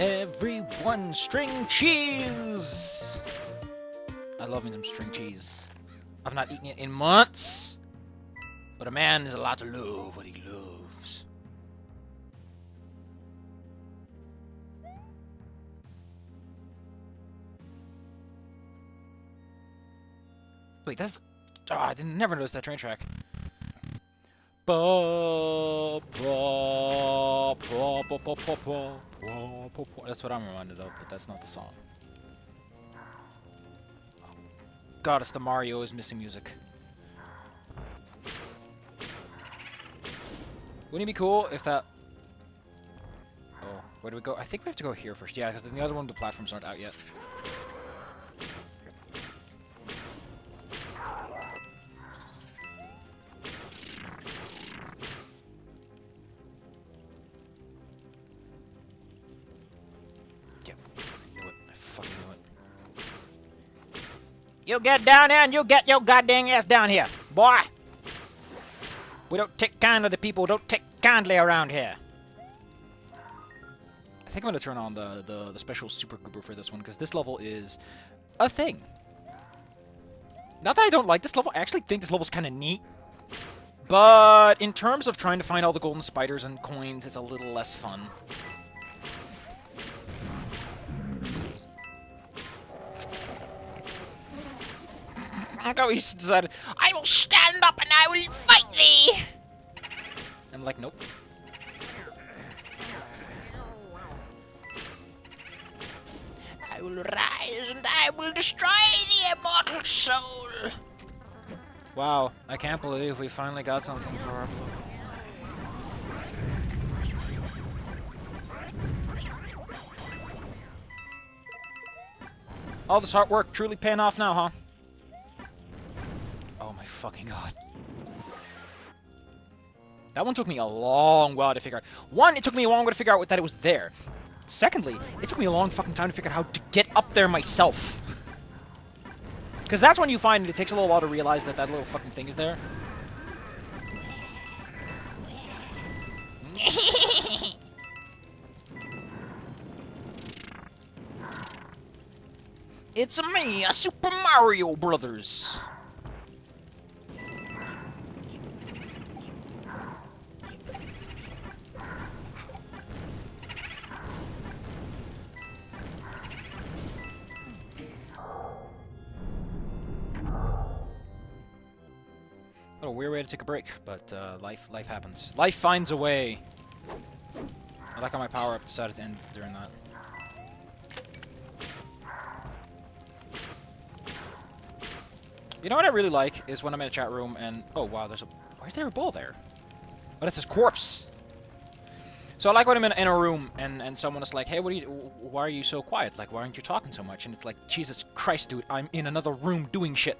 everyone string cheese! I love me some string cheese. I've not eaten it in months, but a man is allowed to love what he loves. Wait, that's... Oh, I didn't never notice that train track. That's what I'm reminded of, but that's not the song. God, it's the Mario is Missing music. Wouldn't it be cool if that... Oh, where do we go? I think we have to go here first. Yeah, because the other one, the platforms aren't out yet. You get down here and you get your goddamn ass down here, boy! We don't take kindly to people, don't take kindly around here. I think I'm gonna turn on the special super goober for this one, because this level is a thing. Not that I don't like this level, I actually think this level's kind of neat. But in terms of trying to find all the golden spiders and coins, it's a little less fun. Like how he decided, I will stand up and I will fight thee! I'm like, nope. I will rise and I will destroy the immortal soul! Wow, I can't believe we finally got something for our book. All this hard work truly paying off now, huh? Fucking God. That one took me a long while to figure out. One, it took me a long way to figure out that it was there. Secondly, it took me a long fucking time to figure out how to get up there myself. Because that's when you find it takes a little while to realize that that little fucking thing is there. It's me, a Super Mario Brothers. A weird way to take a break, but life happens. Life finds a way. I like how my power-up decided to end during that. You know what I really like is when I'm in a chat room and... Oh, wow, there's a... Why is there a bull there? Oh, that's his corpse! So I like when I'm in a room and someone is like, hey, why are you so quiet? Like, why aren't you talking so much? And it's like, Jesus Christ, dude, I'm in another room doing shit.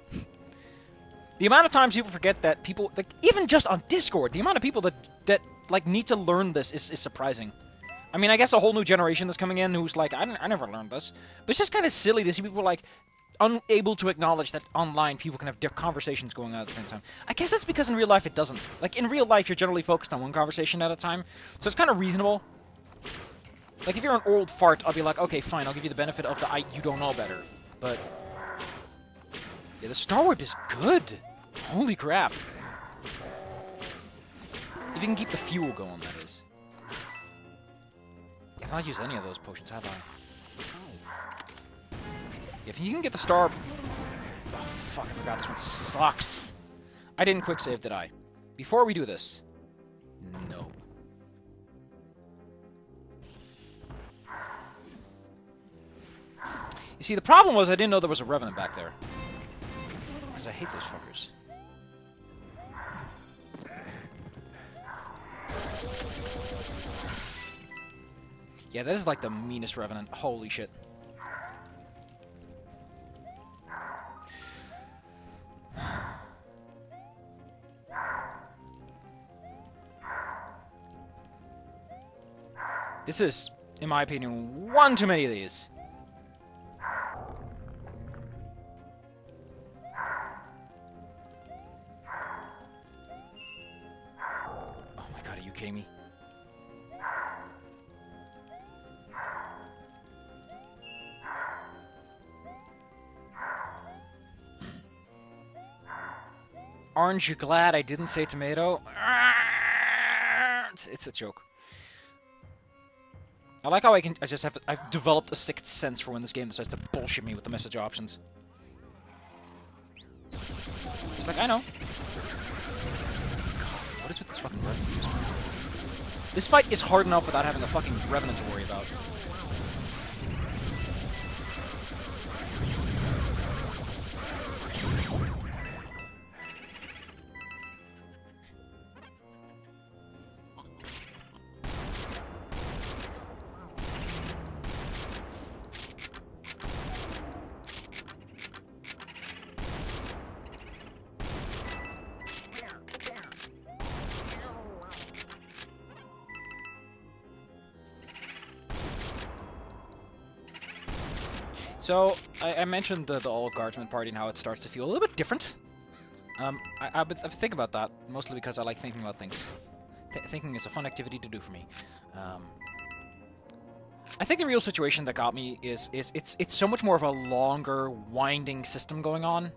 The amount of times people forget that people, like, even just on Discord, the amount of people that like need to learn this is surprising. I mean, I guess a whole new generation that's coming in who's like, I never learned this. But it's just kind of silly to see people like unable to acknowledge that online people can have different conversations going on at the same time. I guess that's because in real life it doesn't. Like in real life, you're generally focused on one conversation at a time, so it's kind of reasonable. Like if you're an old fart, I'll be like, okay, fine, I'll give you the benefit of the you don't know better. But yeah, the Star Wars is good. Holy crap. If you can keep the fuel going, that is. Yeah, I've not used any of those potions, have I? Oh. Yeah, if you can get the star... Oh, fuck, I forgot. This one sucks. I didn't quick save, did I? Before we do this... No. You see, the problem was I didn't know there was a Revenant back there. Because I hate those fuckers. Yeah, that is like the meanest Revenant. Holy shit. This is, in my opinion, one too many of these. Oh my God, are you kidding me? Aren't you glad I didn't say tomato? It's a joke. I like how I can. I've developed a sixth sense for when this game decides to bullshit me with the message options. It's like, I know. What is with this fucking Revenant? This fight is hard enough without having the fucking Revenant to worry about. So, I mentioned the old guardsman party and how it starts to feel a little bit different. I think about that, mostly because I like thinking about things. Thinking is a fun activity to do for me. I think the real situation that got me is it's so much more of a longer, winding system going on.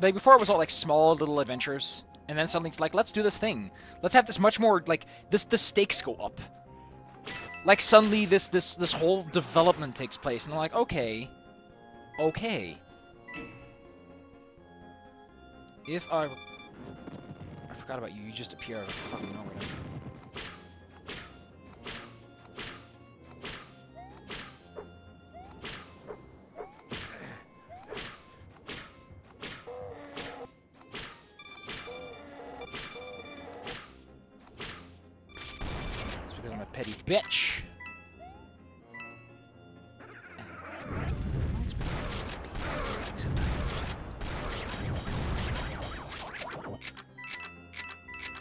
Like, before it was all, like, small little adventures, and then suddenly it's like, let's do this thing. Let's have this much more, like, the stakes go up. Like, suddenly this whole development takes place, and I'm like, okay... Okay. If I forgot about you. You just appear out of fucking nowhere. It's because I'm a petty bitch.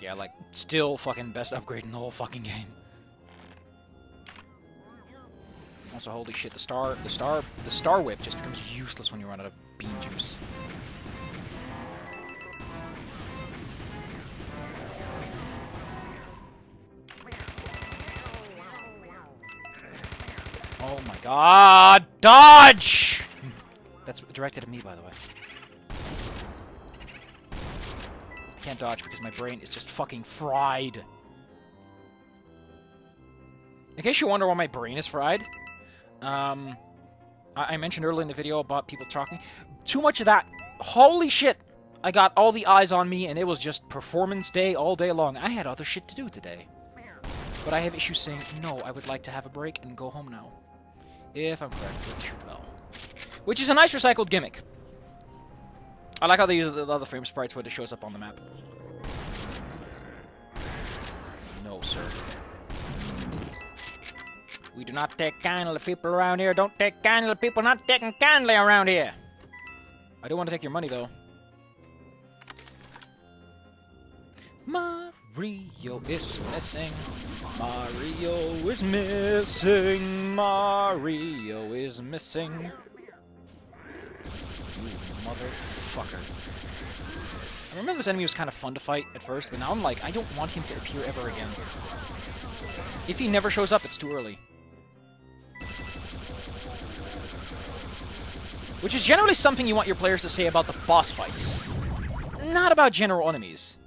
Yeah, like, still fucking best upgrade in the whole fucking game. Also, holy shit, the star whip just becomes useless when you run out of bean juice. Oh my god, dodge! That's directed at me, by the way. I can't dodge because my brain is just fucking fried. In case you wonder why my brain is fried, I mentioned earlier in the video about people talking. Too much of that. Holy shit! I got all the eyes on me, and it was just performance day all day long. I had other shit to do today. But I have issues saying, no, I would like to have a break and go home now. If I'm correct, that's your bell. Which is a nice recycled gimmick. I like how they use the other frame sprites where it shows up on the map. No, sir. We do not take kindly to people around here. Don't take kindly to people not taking kindly around here. I do want to take your money, though. Mario is missing. Mario is missing. Mario is missing. Motherfucker. I remember this enemy was kind of fun to fight at first, but now I'm like, I don't want him to appear ever again. If he never shows up, it's too early. Which is generally something you want your players to say about the boss fights. Not about general enemies.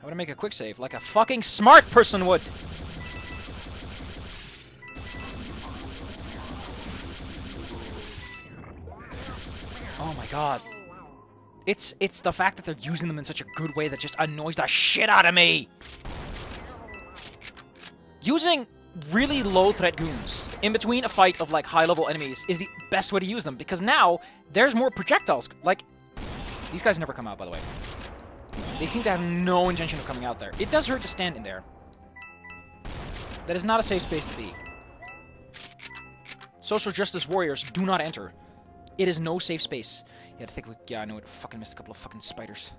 I want to make a quick save, like a fucking smart person would! Oh my god. It's the fact that they're using them in such a good way that just annoys the shit out of me! Using really low-threat goons in between a fight of, like, high-level enemies is the best way to use them, because now there's more projectiles. Like, these guys never come out, by the way. They seem to have no intention of coming out there. It does hurt to stand in there. That is not a safe space to be. Social justice warriors do not enter. It is no safe space. Yeah, I think we... Yeah, I know. I fucking missed a couple of fucking spiders.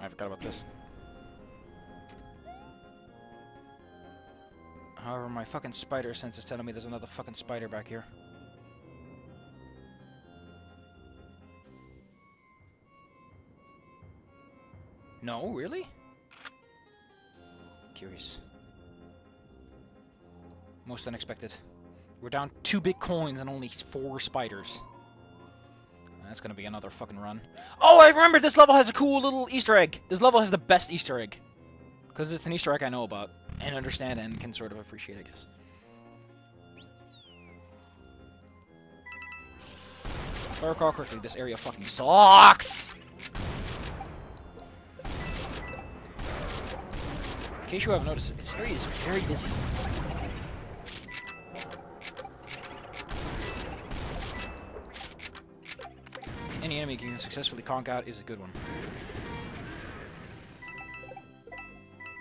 I forgot about this. However, my fucking spider sense is telling me there's another fucking spider back here. No, really? Curious. Most unexpected. We're down 2 big coins and only 4 spiders. That's gonna be another fucking run. Oh, I remember this level has a cool little Easter egg. This level has the best Easter egg. Because it's an Easter egg I know about and understand and can sort of appreciate, I guess. If I recall correctly, this area fucking sucks! In case you haven't noticed, this area is very busy. Any enemy you can successfully conk out is a good one.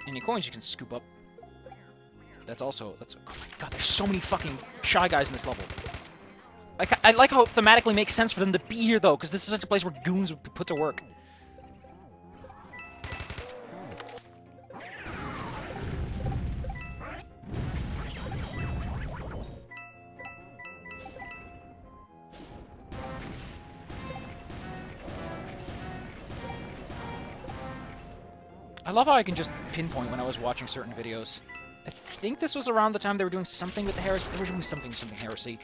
Any coins you can scoop up. That's also... that's. Oh my god, there's so many fucking Shy Guys in this level. I like how it thematically makes sense for them to be here, though, because this is such a place where goons would be put to work. I love how I can just pinpoint when I was watching certain videos. I think this was around the time they were doing something with the heresy. They were doing something heresy.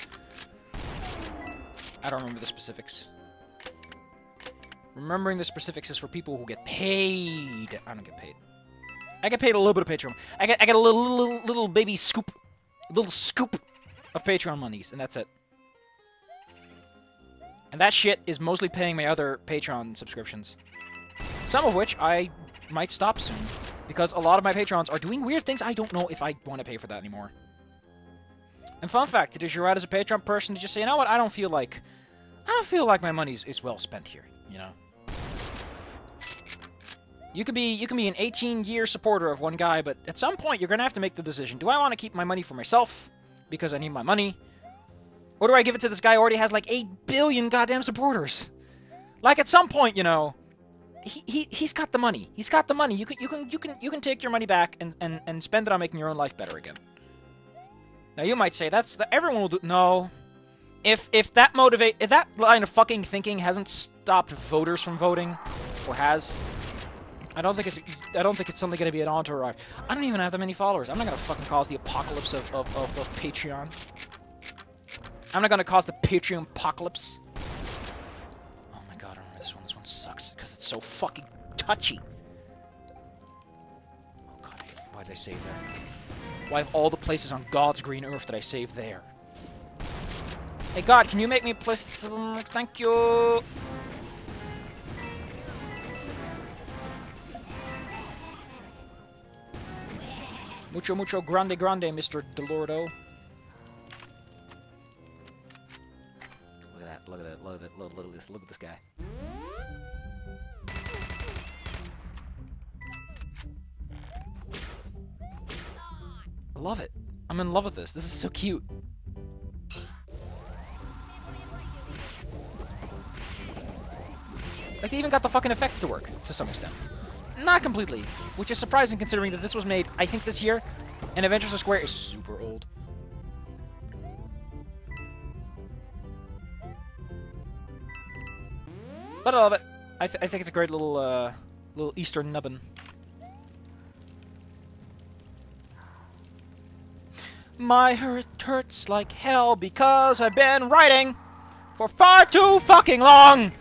I don't remember the specifics. Remembering the specifics is for people who get paid. I don't get paid. I get paid a little bit of Patreon. I get a little baby scoop, a little scoop of Patreon monies, and that's it. And that shit is mostly paying my other Patreon subscriptions, some of which I might stop soon because a lot of my Patreons are doing weird things. I don't know if I want to pay for that anymore. And fun fact, it is your right as a Patreon person to just say, you know what, I don't feel like my money is well spent here, you know? You can be an 18-year supporter of one guy, but at some point you're going to have to make the decision. Do I want to keep my money for myself because I need my money? Or do I give it to this guy who already has like 8 billion goddamn supporters? Like at some point, you know, he's got the money. He's got the money. You can take your money back and spend it on making your own life better again. Now you might say that's the, everyone will do. No, if that line of fucking thinking hasn't stopped voters from voting, or has, I don't think it's suddenly going to be an entourage. I don't even have that many followers. I'm not going to fucking cause the apocalypse of Patreon. I'm not going to cause the Patreon apocalypse. Oh my god, I remember this one. This one sucks because it's so fucking touchy. Oh god, why did I save that? Why of all the places on God's green earth that I saved there? Hey God, can you make me a place? Thank you! Mucho, mucho grande, grande, Mr. DeLordo. Look at that, look at that, look at that, look at this, look at this guy. Love it. I'm in love with this. This is so cute. Like, they even got the fucking effects to work, to some extent. Not completely, which is surprising considering that this was made, I think, this year, and Adventures of Square is super old. But I love it. I think it's a great little, little Easter nubbin. My heart hurts like hell because I've been writing for far too fucking long!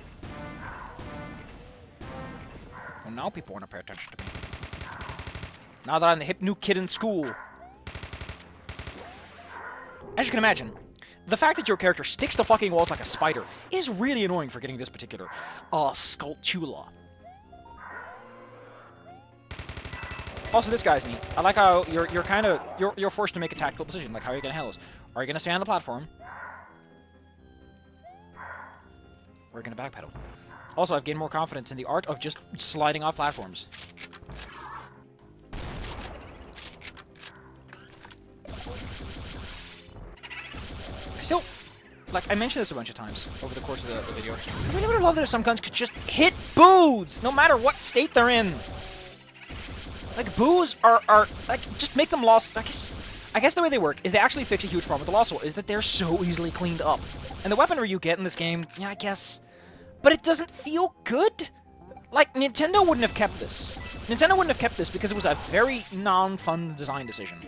Well, now people want to pay attention to me. Now that I'm the hip new kid in school. As you can imagine, the fact that your character sticks to fucking walls like a spider is really annoying for getting this particular... Skulltula. Also, this guy's neat. I like how you're forced to make a tactical decision, like how you're gonna handle this. Are you gonna stay on the platform? Or are you gonna backpedal? Also, I've gained more confidence in the art of just sliding off platforms. Still, like I mentioned this a bunch of times over the course of the video. I really would have loved it if some guns could just hit booze, no matter what state they're in. Like, boos are like, just make them lost. I guess the way they work is they actually fix a huge problem with the Lost Soul, is that they're so easily cleaned up. And the weaponry you get in this game, yeah, I guess. But it doesn't feel good? Like, Nintendo wouldn't have kept this. Nintendo wouldn't have kept this because it was a very non-fun design decision.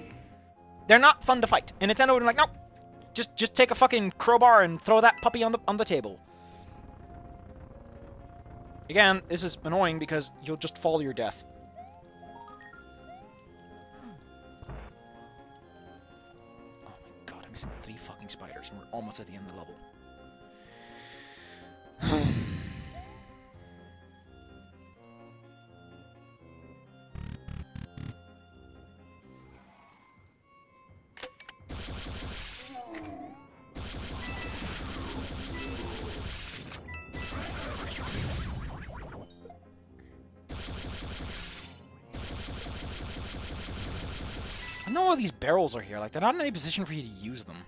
They're not fun to fight. And Nintendo would have been like, nope. Just take a fucking crowbar and throw that puppy on the table. Again, this is annoying because you'll just fall to your death. Oh my god, I'm missing 3 fucking spiders and we're almost at the end of the level. All these barrels are here, like they're not in any position for you to use them.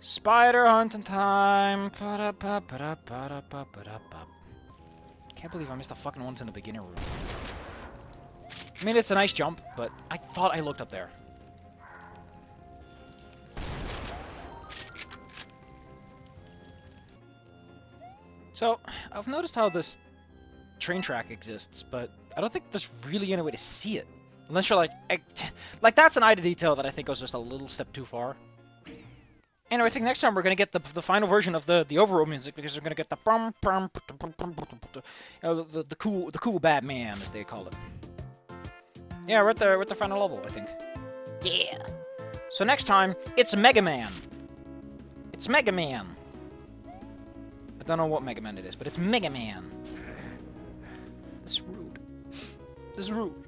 Spider hunting time. Can't believe I missed the fucking ones in the beginner room. I mean, it's a nice jump, but I thought I looked up there. So, I've noticed how this train track exists, but I don't think there's really any way to see it. Unless you're like that's an eye to detail that I think goes just a little step too far. Anyway, I think next time we're going to get the final version of the overall music, because we're going to get the cool Batman, as they call it. Yeah, we're at the final level, I think. Yeah. So next time, it's Mega Man. It's Mega Man. I don't know what Mega Man it is, but it's Mega Man. It's rude. It's rude.